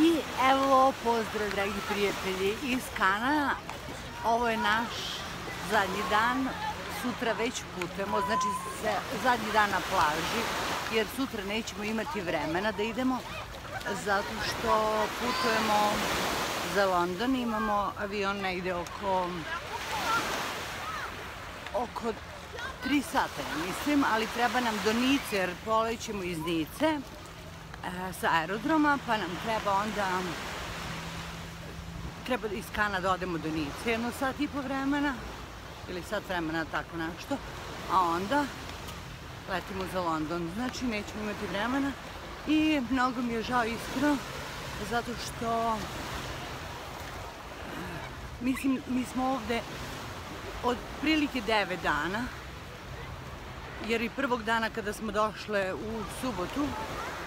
I evo, pozdrav dragi prijatelji iz Kana. Ovo je naš zadnji dan, sutra već putujemo, znači zadnji dan na plaži, jer sutra nećemo imati vremena da idemo, zato što putujemo za London, imamo avion negde oko 3 sata, mislim, ali treba nam do Nice, jer polećemo iz Nice sa aerodroma, pa nam treba onda iz Kana da odemo do Nice, jedno sat i po vremena ili sat vremena, tako nešto, a onda letimo za London, znači nećemo imati vremena i mnogo mi je žao, iskreno, zato što mislim, mi smo ovde od prilike 9 dana, jer i prvog dana kada smo došle u subotu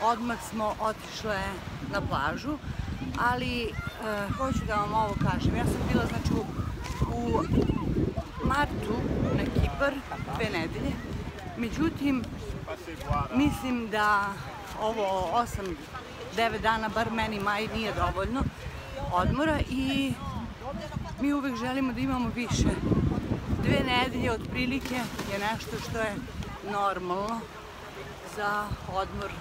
odmah smo otišle na plažu, ali hoću da vam ovo kažem. Ja sam bila, znači, u martu na Kipar 2 nedelje, međutim mislim da ovo 8-9 dana, bar meni Maji, nije dovoljno odmora i mi uvek želimo da imamo više. 2 nedelje otprilike je nešto što je normalno za odmor,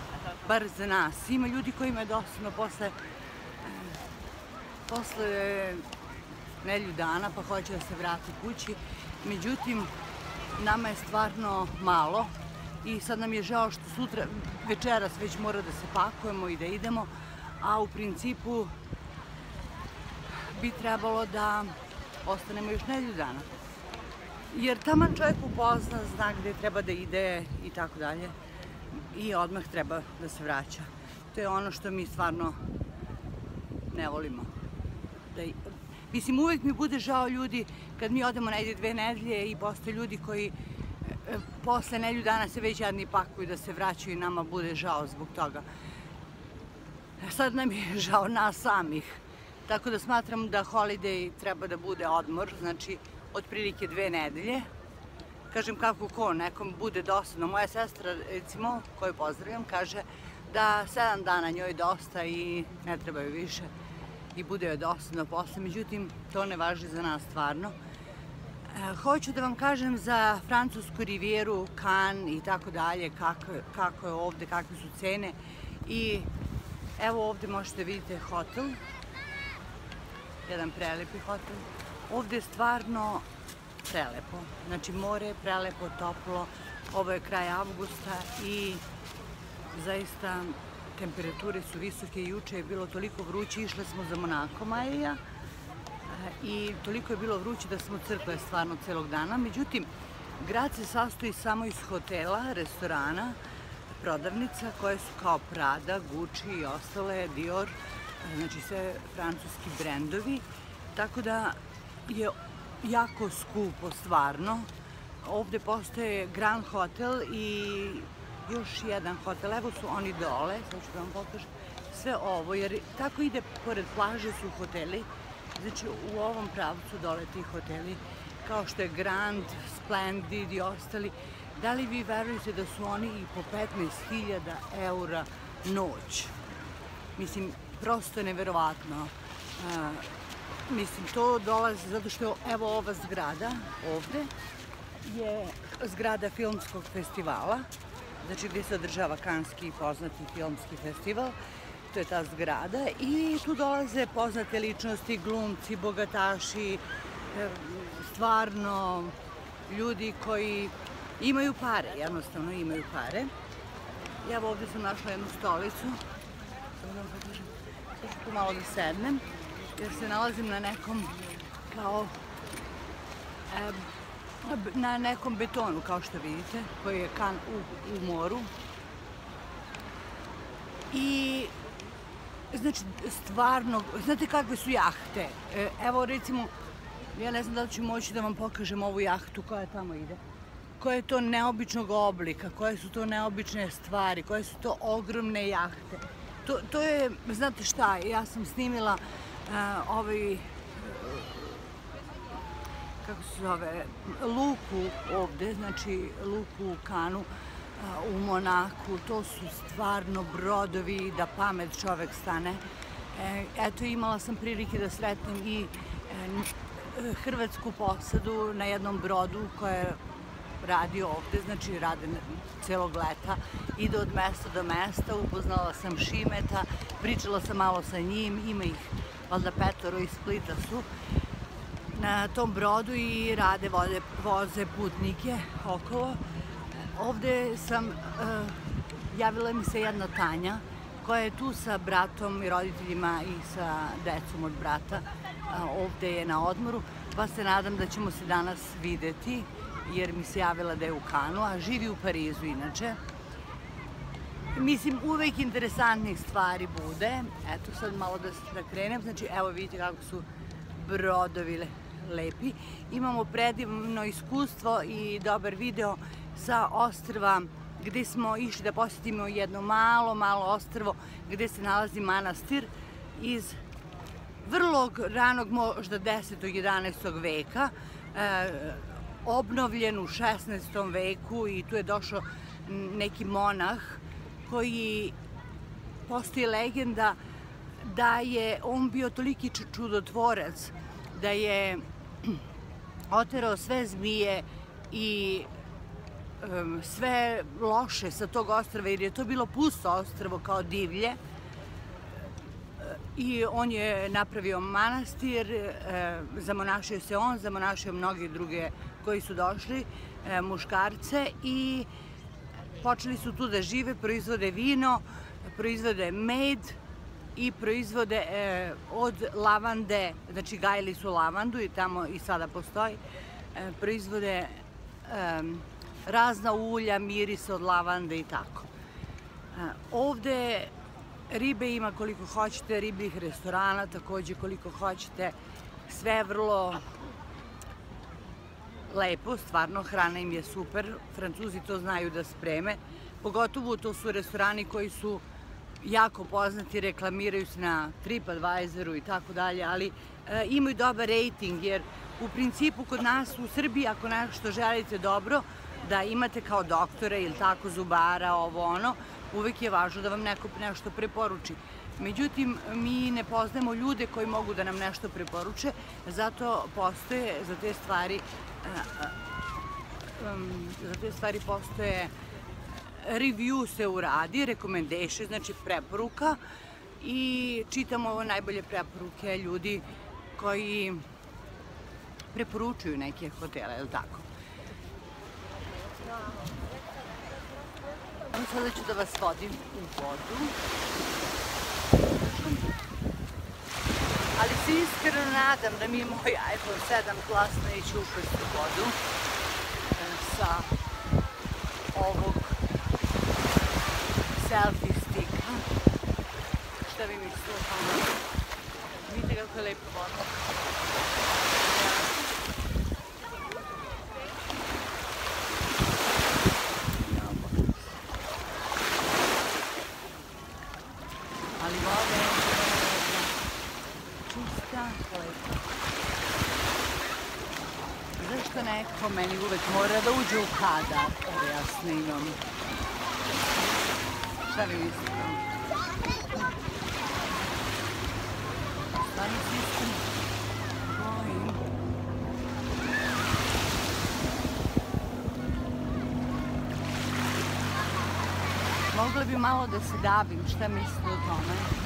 bar za nas. Ima ljudi kojima je dosadno posle nedelju dana, pa hoće da se vrati kući. Međutim, nama je stvarno malo i sad nam je žao što sutra, večeras već mora da se pakujemo i da idemo, a u principu bi trebalo da ostanemo još nedelju dana. Jer tamo čovjek upozna, zna gde treba da ide i tako dalje. I odmah treba da se vraća. To je ono što mi stvarno ne volimo. Mislim, uvek mi bude žao ljudi kad mi odemo negdje 2 nedelje i postoje ljudi koji posle nedelju dana se već jadni pakuju da se vraćaju i nama bude žao zbog toga. Sad nam je žao nas samih. Tako da smatram da holiday treba da bude odmor, znači otprilike 2 nedelje. Kažem, kako ko, nekom bude dosadno. Moja sestra, recimo, koju pozdravljam, kaže da 7 dana njoj dosta i ne trebaju više i bude joj dosadno posle. Međutim, to ne važi za nas stvarno. Hoću da vam kažem za Francusku rivijeru, Cannes i tako dalje, kako je ovde, kakve su cene. I evo ovde možete vidite hotel, jedan prelepi hotel. Ovde je stvarno prelepo, znači more je prelepo, toplo, ovo je kraj avgusta i zaista temperature su visoke. Juče je bilo toliko vruće, išle smo za Monako, Maja i ja, i toliko je bilo vruće da smo crkle stvarno celog dana. Međutim, grad se sastoji samo iz hotela, restorana, prodavnica koje su kao Prada, Gucci i ostale, Dior, znači sve francuski brendovi, tako da je jako skupo, stvarno. Ovde postoje Grand Hotel i još jedan hotel. Evo su oni dole, sad ću da vam pokažem sve ovo, jer tako ide, pored plaže su hoteli, znači u ovom pravcu dole ti hoteli, kao što je Grand, Splendid i ostali. Da li vi verujete da su oni i po 15.000 € noć? Mislim, prosto je neverovatno. Mislim, to dolazi zato što, evo, ova zgrada ovde je zgrada filmskog festivala, znači gde se održava Kanski poznati filmski festival, to je ta zgrada, i tu dolaze poznate ličnosti, glumci, bogataši, stvarno ljudi koji imaju pare, jednostavno imaju pare. Ja ovde sam našla jednu stolicu, sad ću tu malo da sednem, jer se nalazim na nekom kao na nekom betonu, kao što vidite, koji je kan u moru. I znači stvarno, znate kakve su jahte? Evo, recimo, ja ne znam da li ću moći da vam pokažem ovu jahtu koja tamo ide. Koja je to neobičnog oblika, koje su to neobične stvari, koje su to ogromne jahte. To je, znate šta, ja sam snimila ovaj, kako se zove, luku ovde, znači luku u Kanu, u Monaku. To su stvarno brodovi da pamet čovek stane. Eto, imala sam prilike da sretnem i hrvatsku posadu na jednom brodu koja je radi ovde, znači rade celog leta, ide od mesta do mesta, upoznala sam Šimeta, pričala sam malo sa njim, ima ih valjda petoro iz Splita su na tom brodu i rade, voze putnike okolo. Ovde sam, javila mi se jedna Tanja koja je tu sa bratom i roditeljima i sa decom od brata, ovde je na odmoru, pa se nadam da ćemo se danas videti jer mi se javila da je u Kanu, a živi u Parizu inače. Mislim, uvek interesantnih stvari bude. Eto, sad malo da krenem. Znači, evo vidite kako su brodovi lepi. Imamo predivno iskustvo i dobar video sa ostrva gde smo išli da posjetimo jedno malo ostrvo gde se nalazi manastir iz vrlo ranog, možda 10. 11. veka, obnovljen u 16. veku i tu je došao neki monah koji, postoji legenda da je on bio toliki čudotvorac da je oterao sve zmije i sve loše sa tog ostrva jer je to bilo pusto ostrvo kao divlje i on je napravio manastir, zamonašio se on, zamonašio mnogi druge koji su došli, muškarce, i počeli su tu da žive, proizvode vino, proizvode med i proizvode od lavande, znači gajili su lavandu i tamo i sada postoji, proizvode razna ulja, mirisa od lavande i tako. Ovde ribe ima koliko hoćete, ribljih restorana takođe koliko hoćete, sve vrlo lepo, stvarno, hrana im je super, Francuzi to znaju da spreme, pogotovo to su restorani koji su jako poznati, reklamiraju se na TripAdvisoru i tako dalje, ali imaju dobar rating, jer u principu kod nas u Srbiji, ako nešto želite dobro, da imate kao doktora ili tako zubara, ovo ono, uvek je važno da vam neko nešto preporuči. Međutim, mi ne poznajemo ljude koji mogu da nam nešto preporuče, zato postoje za te stvari review se uradi, recommendation, znači preporuka, i čitamo ovo najbolje preporuke ljudi koji preporučuju neke hotele, ili tako. Sada ću da vas vodim u vodu. Ali se iskreno nadam da mi moj iPhone 7 plus neće upasti u vodu sa ovog selfie stika. Šta bi mi slušalo? Vidite kako je lepo voda. Meni uvek mora da uđe u kadar, jer ja snimam. Šta vi mislite? Stvarno se iskreno bojim. Mogla bi malo da se davim, šta mislite o tome?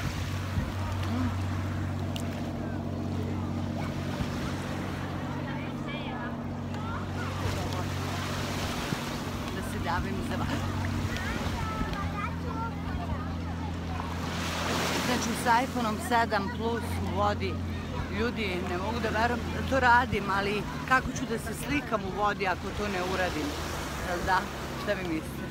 Znači, sa iPhone 7 plus u vodi, ljudi, ne mogu da verujem da to radim, ali kako ću da se slikam u vodi ako to ne uradim? Da, šta vi mislite?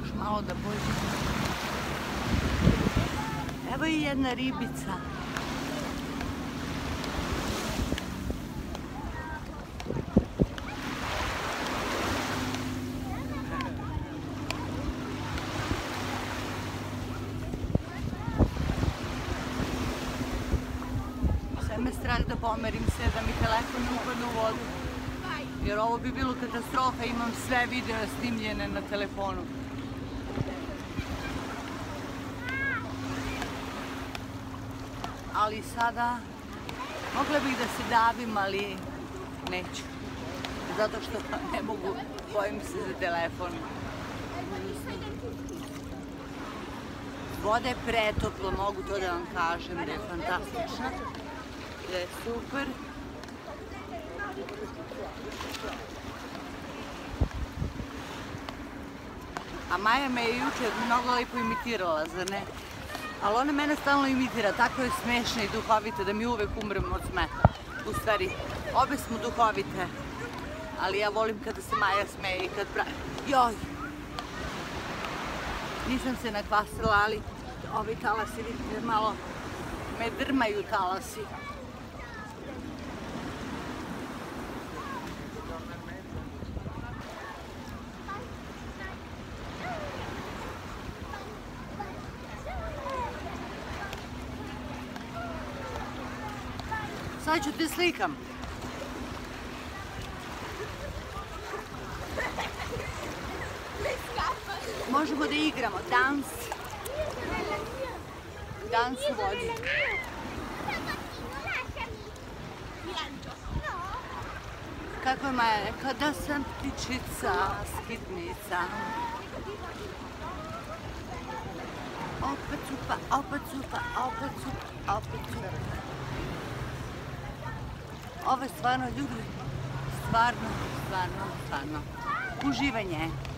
Još malo da pođem. Evo i jedna ribica. Pomerim se da mi telefon upadne u vodu, jer ovo bi bilo katastrofa, imam sve video snimljene na telefonu. ali sada mogla bih da se davim, ali neću. Zato što ne mogu, bojim se za telefon. Voda je pretopla, mogu to da vam kažem, da je fantastična, da je super. A Maja me je jučer mnogo lepo imitirala, zar ne? Ali ona mene stalno imitira, tako je smešna i duhovita da mi uvek umremo od smeha. U stvari, obe smo duhovite, ali ja volim kada se Maja smeje i kad pravi. Joj! Nisam se nakvasila, ali ovi talasi, vidite, malo me drmaju talasi. Sad ću ti slikam. Možemo da igramo dans. Dans u vodi. Kako je Maja rekla? Da sam ptičica, skitnica. Opet supa, opet supa, opet supa, opet supa. Ovo je stvarno, ljudi, stvarno uživanje.